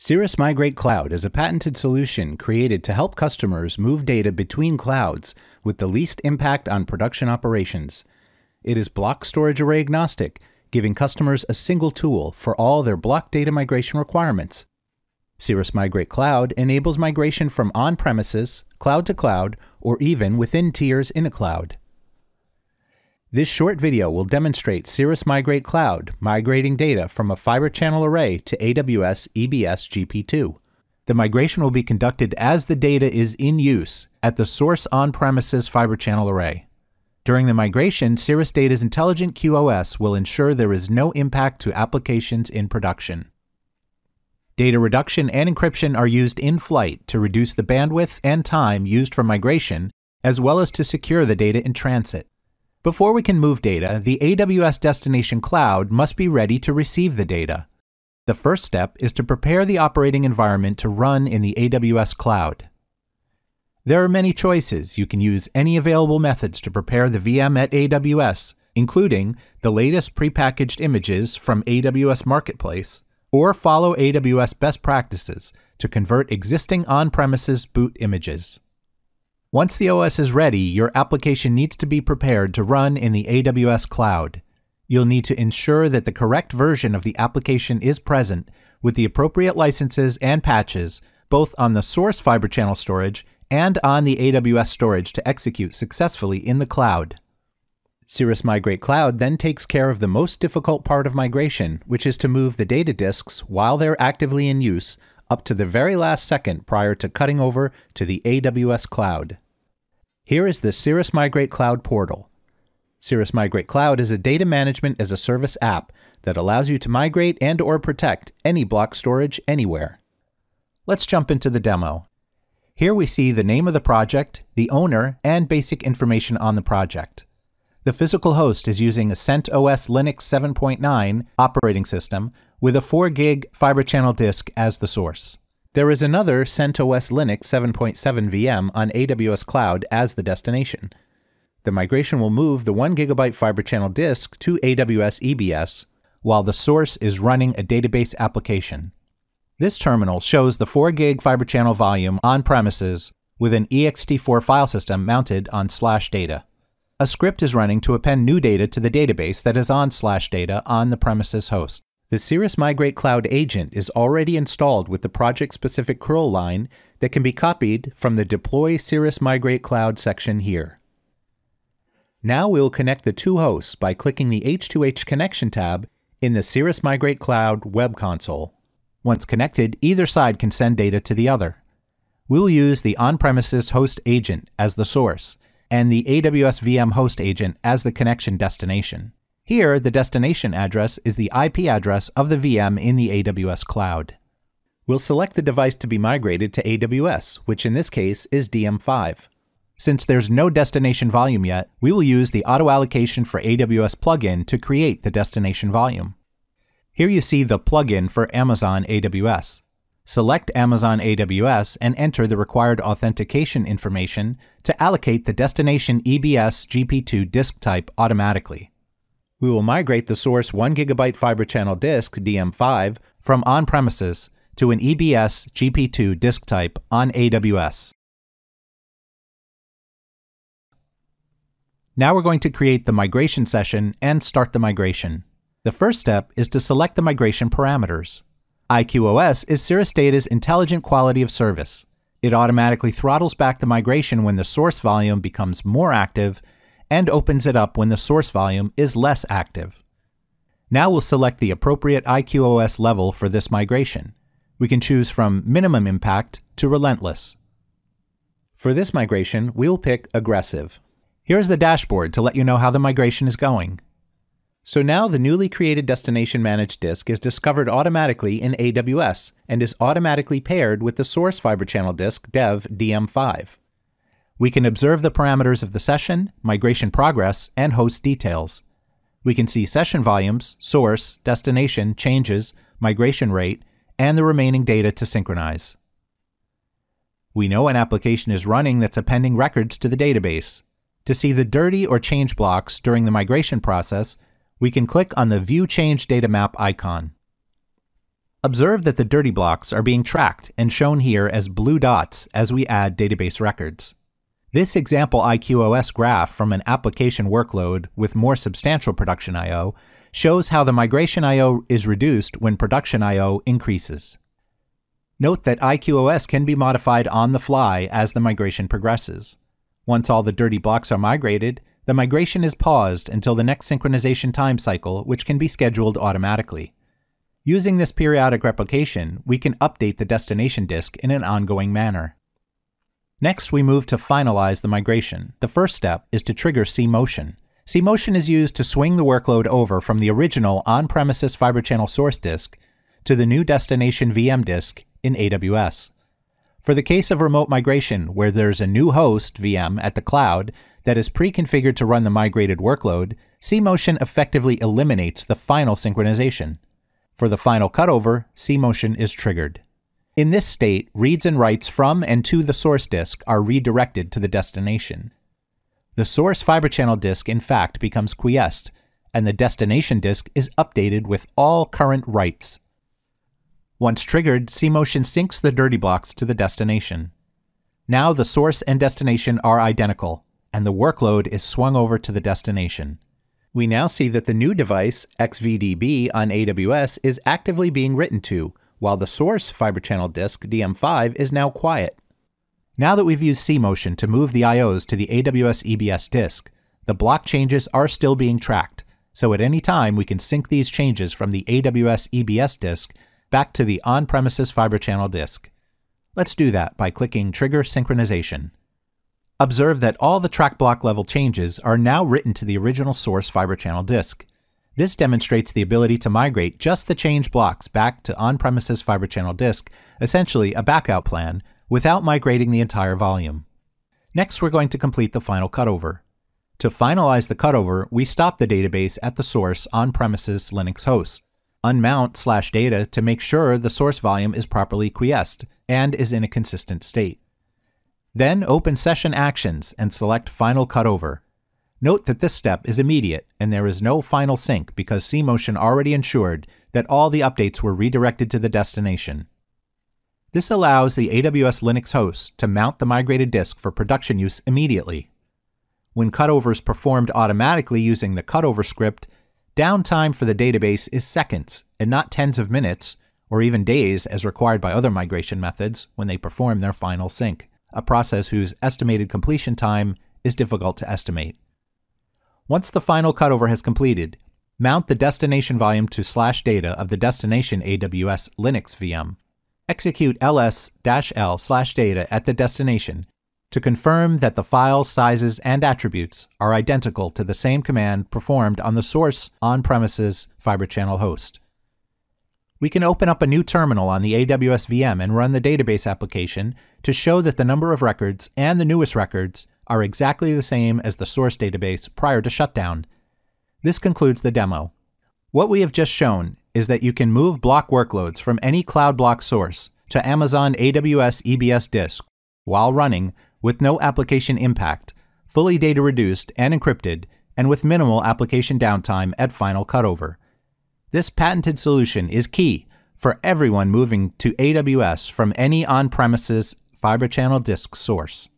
Cirrus Migrate Cloud is a patented solution created to help customers move data between clouds with the least impact on production operations. It is block storage array agnostic, giving customers a single tool for all their block data migration requirements. Cirrus Migrate Cloud enables migration from on-premises, cloud to cloud, or even within tiers in a cloud. This short video will demonstrate Cirrus Migrate Cloud migrating data from a Fibre Channel array to AWS EBS GP2. The migration will be conducted as the data is in use at the source on-premises Fibre Channel array. During the migration, Cirrus Data's intelligent QoS will ensure there is no impact to applications in production. Data reduction and encryption are used in flight to reduce the bandwidth and time used for migration, as well as to secure the data in transit. Before we can move data, the AWS destination cloud must be ready to receive the data. The first step is to prepare the operating environment to run in the AWS cloud. There are many choices. You can use any available methods to prepare the VM at AWS, including the latest prepackaged images from AWS Marketplace, or follow AWS best practices to convert existing on-premises boot images. Once the OS is ready, your application needs to be prepared to run in the AWS cloud. You'll need to ensure that the correct version of the application is present with the appropriate licenses and patches, both on the source Fibre Channel storage and on the AWS storage to execute successfully in the cloud. Cirrus Migrate Cloud then takes care of the most difficult part of migration, which is to move the data disks while they're actively in use up to the very last second prior to cutting over to the AWS cloud. Here is the Cirrus Migrate Cloud portal. Cirrus Migrate Cloud is a data management as a service app that allows you to migrate and or protect any block storage anywhere. Let's jump into the demo. Here we see the name of the project, the owner, and basic information on the project. The physical host is using a CentOS Linux 7.9 operating system with a 4 GB Fibre Channel disk as the source. There is another CentOS Linux 7.7 VM on AWS Cloud as the destination. The migration will move the 1 GB Fibre Channel disk to AWS EBS while the source is running a database application. This terminal shows the 4 GB Fibre Channel volume on premises with an ext4 file system mounted on /data. A script is running to append new data to the database that is on /data on the premises host. The Cirrus Migrate Cloud agent is already installed with the project-specific curl line that can be copied from the Deploy Cirrus Migrate Cloud section here. Now we will connect the two hosts by clicking the H2H Connection tab in the Cirrus Migrate Cloud web console. Once connected, either side can send data to the other. We will use the on-premises host agent as the source and the AWS VM host agent as the connection destination. Here, the destination address is the IP address of the VM in the AWS cloud. We'll select the device to be migrated to AWS, which in this case is DM5. Since there's no destination volume yet, we will use the auto allocation for AWS plugin to create the destination volume. Here you see the plugin for Amazon AWS. Select Amazon AWS and enter the required authentication information to allocate the destination EBS GP2 disk type automatically. We will migrate the source 1 GB Fibre Channel disk, DM5, from on-premises to an EBS GP2 disk type on AWS. Now we're going to create the migration session and start the migration. The first step is to select the migration parameters. IQOS is Cirrus Data's intelligent quality of service. It automatically throttles back the migration when the source volume becomes more active and opens it up when the source volume is less active. Now we'll select the appropriate IQOS level for this migration. We can choose from minimum impact to relentless. For this migration, we'll pick aggressive. Here's the dashboard to let you know how the migration is going. So now the newly created destination managed disk is discovered automatically in AWS and is automatically paired with the source Fibre Channel disk dev DM5. We can observe the parameters of the session, migration progress, and host details. We can see session volumes, source, destination, changes, migration rate, and the remaining data to synchronize. We know an application is running that's appending records to the database. To see the dirty or change blocks during the migration process, we can click on the View Change Data Map icon. Observe that the dirty blocks are being tracked and shown here as blue dots as we add database records. This example IQOS graph from an application workload with more substantial production I/O shows how the migration I/O is reduced when production I/O increases. Note that IQOS can be modified on the fly as the migration progresses. Once all the dirty blocks are migrated, the migration is paused until the next synchronization time cycle, which can be scheduled automatically. Using this periodic replication, we can update the destination disk in an ongoing manner. Next, we move to finalize the migration. The first step is to trigger CMotion. CMotion is used to swing the workload over from the original on-premises Fibre Channel source disk to the new destination VM disk in AWS. For the case of remote migration, where there's a new host VM at the cloud that is pre-configured to run the migrated workload, CMotion effectively eliminates the final synchronization. For the final cutover, CMotion is triggered. In this state, reads and writes from and to the source disk are redirected to the destination. The source Fibre Channel disk, in fact, becomes quiesced, and the destination disk is updated with all current writes. Once triggered, CMotion syncs the dirty blocks to the destination. Now the source and destination are identical, and the workload is swung over to the destination. We now see that the new device, XVDB on AWS, is actively being written to, while the source Fibre Channel disk, DM5, is now quiet. Now that we've used CMotion to move the IOs to the AWS EBS disk, the block changes are still being tracked, so at any time we can sync these changes from the AWS EBS disk back to the on-premises Fibre Channel disk. Let's do that by clicking Trigger Synchronization. Observe that all the track block level changes are now written to the original source Fibre Channel disk. This demonstrates the ability to migrate just the change blocks back to on-premises Fibre Channel disk, essentially a backout plan, without migrating the entire volume. Next, we're going to complete the final cutover. To finalize the cutover, we stop the database at the source on-premises Linux host, unmount /data to make sure the source volume is properly quiesced and is in a consistent state. Then open Session Actions and select Final Cutover. Note that this step is immediate and there is no final sync because CMotion already ensured that all the updates were redirected to the destination. This allows the AWS Linux host to mount the migrated disk for production use immediately. When cutover is performed automatically using the cutover script, downtime for the database is seconds and not tens of minutes or even days as required by other migration methods when they perform their final sync, a process whose estimated completion time is difficult to estimate. Once the final cutover has completed, mount the destination volume to /data of the destination AWS Linux VM. Execute ls-l /data at the destination to confirm that the files, sizes, and attributes are identical to the same command performed on the source on-premises Fibre Channel host. We can open up a new terminal on the AWS VM and run the database application to show that the number of records and the newest records are exactly the same as the source database prior to shutdown. This concludes the demo. What we have just shown is that you can move block workloads from any cloud block source to Amazon AWS EBS disk while running with no application impact, fully data reduced and encrypted, and with minimal application downtime at final cutover. This patented solution is key for everyone moving to AWS from any on-premises Fibre Channel disk source.